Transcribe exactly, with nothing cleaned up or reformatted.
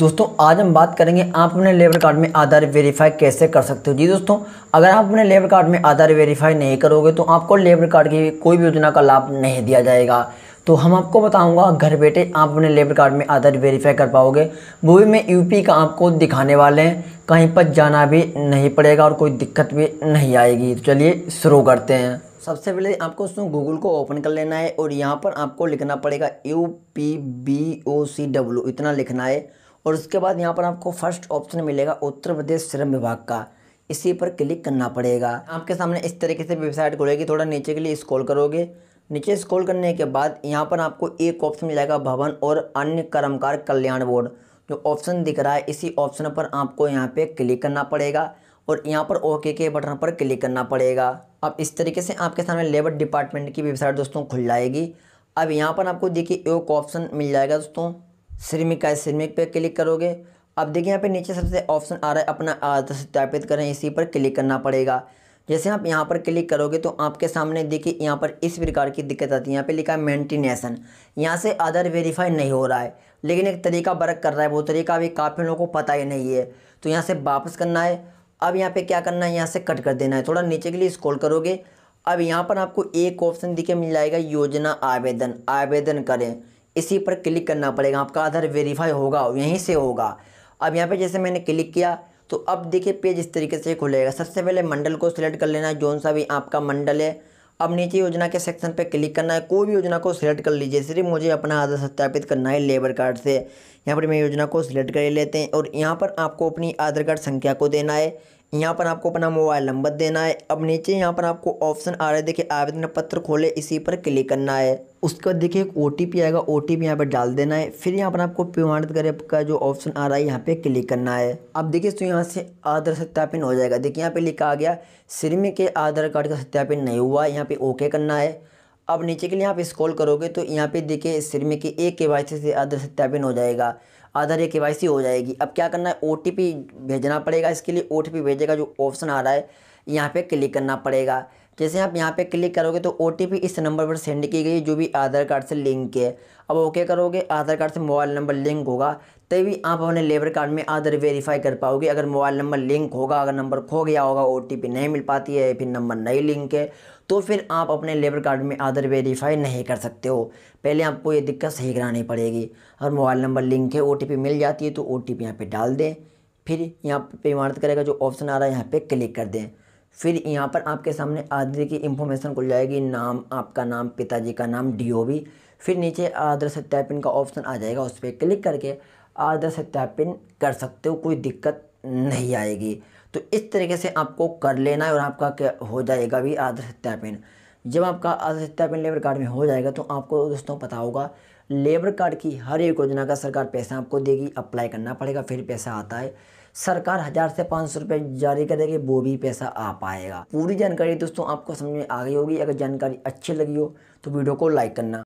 दोस्तों आज हम बात करेंगे आप अपने लेबर कार्ड में आधार वेरीफाई कैसे कर सकते हो। जी दोस्तों, अगर आप अपने लेबर कार्ड में आधार वेरीफाई नहीं करोगे तो आपको लेबर कार्ड की कोई भी योजना का लाभ नहीं दिया जाएगा। तो हम आपको बताऊंगा घर बैठे आप अपने लेबर कार्ड में आधार वेरीफाई कर पाओगे, वो भी मैं यूपी का आपको दिखाने वाले हैं। कहीं पर जाना भी नहीं पड़ेगा और कोई दिक्कत भी नहीं आएगी। तो चलिए शुरू करते हैं। सबसे पहले आपको उसमें गूगल को ओपन कर लेना है और यहाँ पर आपको लिखना पड़ेगा U P B O C W, इतना लिखना है। और उसके बाद यहाँ पर आपको फर्स्ट ऑप्शन मिलेगा उत्तर प्रदेश श्रम विभाग का, इसी पर क्लिक करना पड़ेगा। आपके सामने इस तरीके से वेबसाइट खुलेगी। थोड़ा नीचे के लिए स्क्रॉल करोगे, नीचे स्क्रॉल करने के बाद यहाँ पर आपको एक ऑप्शन मिल जाएगा भवन और अन्य कर्मकार कल्याण बोर्ड, जो ऑप्शन दिख रहा है इसी ऑप्शन पर आपको यहाँ पे क्लिक करना पड़ेगा और यहाँ पर ओके के बटन पर क्लिक करना पड़ेगा। अब इस तरीके से आपके सामने लेबर डिपार्टमेंट की वेबसाइट दोस्तों खुल जाएगी। अब यहाँ पर आपको देखिए एक ऑप्शन मिल जाएगा दोस्तों श्रमिक आय, श्रमिक पे क्लिक करोगे। अब देखिए यहाँ पे नीचे सबसे ऑप्शन आ रहा है अपना आधार सत्यापित करें, इसी पर क्लिक करना पड़ेगा। जैसे आप यहाँ पर क्लिक करोगे तो आपके सामने देखिए यहाँ पर इस प्रकार की दिक्कत आती है। यहाँ पे लिखा है मेंटेनेशन, यहाँ से आधार वेरीफाई नहीं हो रहा है, लेकिन एक तरीका वर्क कर रहा है, वो तरीका अभी काफ़ी लोगों को पता ही नहीं है। तो यहाँ से वापस करना है। अब यहाँ पर क्या करना है, यहाँ से कट कर देना है। थोड़ा नीचे के लिए स्क्रॉल करोगे। अब यहाँ पर आपको एक ऑप्शन दिखे मिल जाएगा योजना आवेदन, आवेदन करें, इसी पर क्लिक करना पड़ेगा। आपका आधार वेरीफाई होगा यहीं से होगा। अब यहाँ पे जैसे मैंने क्लिक किया तो अब देखिए पेज इस तरीके से खुलेगा। सबसे पहले मंडल को सिलेक्ट कर लेना है, जौन सा भी आपका मंडल है। अब नीचे योजना के सेक्शन पे क्लिक करना है, कोई भी योजना को सिलेक्ट कर लीजिए। सिर्फ मुझे अपना आधार सत्यापित करना है लेबर कार्ड से। यहाँ पर मैं योजना को सिलेक्ट कर लेते हैं और यहाँ पर आपको अपनी आधार कार्ड संख्या को देना है। यहाँ पर आपको अपना मोबाइल नंबर देना है। अब नीचे यहाँ पर आपको ऑप्शन आ रहा है देखिए आवेदन पत्र खोले, इसी पर क्लिक करना है। उसके बाद देखिए एक ओ टी पी आएगा, ओ टी पी यहाँ पर डाल देना है। फिर यहाँ पर आपको प्रमाणित करें का जो ऑप्शन आ रहा है यहाँ पे क्लिक करना है। अब देखिए तो यहाँ से आधार सत्यापन हो जाएगा। देखिए यहाँ पे लिखा आ गया श्रमिक के आधार कार्ड का सत्यापन नहीं हुआ, यहाँ पे ओके करना है। अब नीचे के लिए आप स्क्रॉल करोगे तो यहाँ पे देखिए श्रमिक के एक के वाई सी से आधार सत्यापन हो जाएगा, आधार एक के वाई सी हो जाएगी। अब क्या करना है, ओ टी पी भेजना पड़ेगा। इसके लिए ओ टी पी भेजेगा जो ऑप्शन आ रहा है यहाँ पे क्लिक करना पड़ेगा। जैसे आप यहाँ पे क्लिक करोगे तो ओ टी पी इस नंबर पर सेंड की गई जो भी आधार कार्ड से लिंक है। अब ओके करोगे, आधार कार्ड से मोबाइल नंबर लिंक होगा तभी आप अपने लेबर कार्ड में आधार वेरीफाई कर पाओगे। अगर मोबाइल नंबर लिंक होगा, अगर नंबर खो गया होगा, ओ टी पी नहीं मिल पाती है, फिर नंबर नहीं लिंक है, तो फिर आप अपने लेबर कार्ड में आधार वेरीफाई नहीं कर सकते हो। पहले आपको ये दिक्कत सही करानी पड़ेगी। और मोबाइल नंबर लिंक है, ओ टी पी मिल जाती है तो ओ टी पी यहाँ पर डाल दें। फिर यहाँ पर प्रमाणित करेगा जो ऑप्शन आ रहा है यहाँ पर क्लिक कर दें। फिर यहाँ पर आपके सामने आधार की इन्फॉर्मेशन खुल जाएगी, नाम, आपका नाम, पिताजी का नाम, डी ओ बी। फिर नीचे आधार सत्यापन का ऑप्शन आ जाएगा, उस पर क्लिक करके आधार सत्यापन कर सकते हो, कोई दिक्कत नहीं आएगी। तो इस तरीके से आपको कर लेना है और आपका क्या हो जाएगा भी आधार सत्यापन। जब आपका आधार सत्यापन लेबर कार्ड में हो जाएगा तो आपको दोस्तों पता होगा लेबर कार्ड की हर एक योजना का सरकार पैसा आपको देगी, अप्लाई करना पड़ेगा फिर पैसा आता है। सरकार हज़ार से पाँच सौ रुपये जारी करेगी, वो भी पैसा आ पाएगा। पूरी जानकारी दोस्तों आपको समझ में आ गई होगी। अगर जानकारी अच्छी लगी हो तो वीडियो को लाइक करना।